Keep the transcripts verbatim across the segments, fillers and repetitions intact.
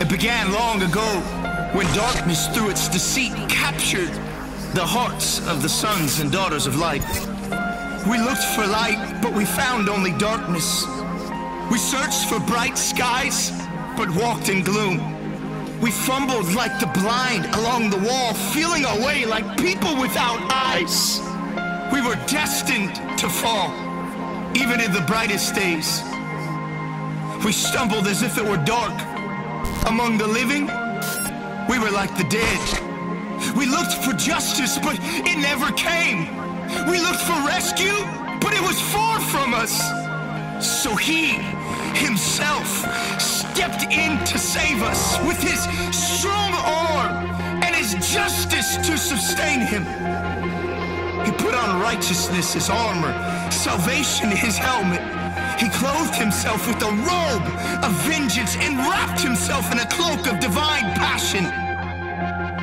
It began long ago, when darkness through its deceit captured the hearts of the sons and daughters of light. We looked for light, but we found only darkness. We searched for bright skies, but walked in gloom. We fumbled like the blind along the wall, feeling our way like people without eyes. We were destined to fall, even in the brightest days. We stumbled as if it were dark. Among the living, we were like the dead. We looked for justice, but it never came. We looked for rescue, but it was far from us. So he himself stepped in to save us with his strong arm and his justice to sustain him. He put on righteousness his armor, salvation his helmet. He clothed himself with a robe of vengeance and wrapped himself in a cloak of divine passion.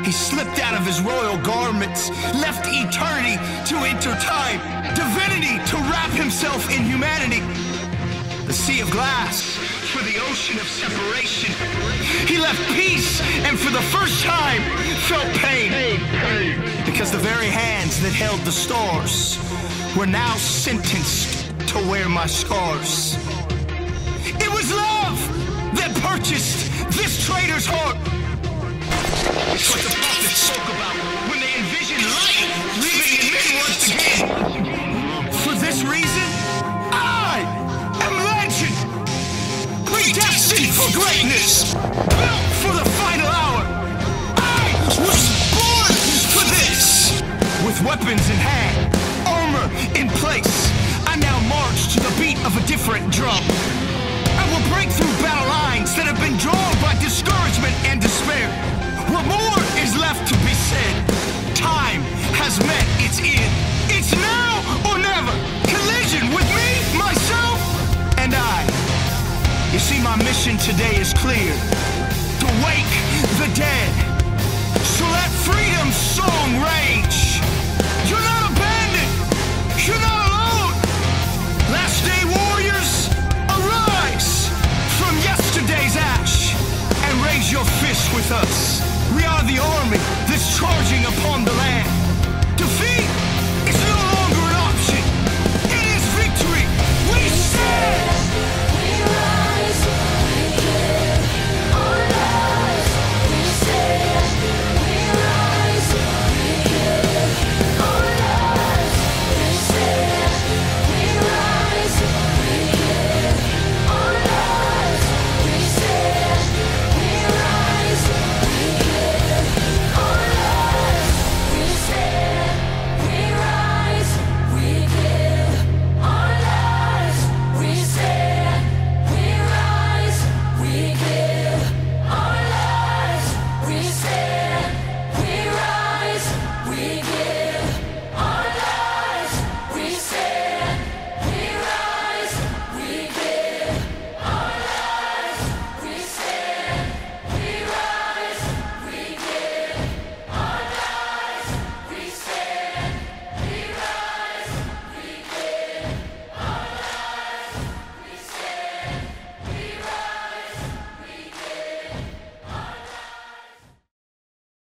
He slipped out of his royal garments, left eternity to enter time, divinity to wrap himself in humanity. The sea of glass for the ocean of separation. He left peace and for the first time felt pain, because the very hands that held the stars were now sentenced to wear my scars. It was love that purchased this traitor's heart. It's what the prophets spoke about when they envisioned light living in men once again. For this reason, I am legend, predestined for greatness, built for the final hour. I was born for this. With weapons in hand, armor in place, I now march to the beat of a different drum. I will break through battle lines that have been drawn by discouragement and despair. What more is left to be said? Time has met its end. It's now or never. Collision with me, myself, and I. You see, my mission today is clear.